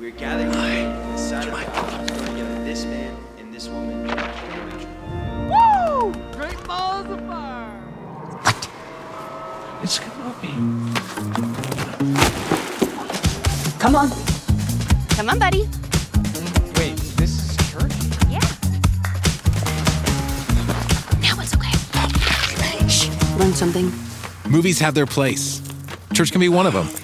We're gathered here in the side of the house to get this man and this woman. Woo! Great balls of fire! It's gonna be. Come on. Come on, buddy. Wait, this is church? Yeah. Now it's okay. Shh. Learn something. Movies have their place. Church can be one of them.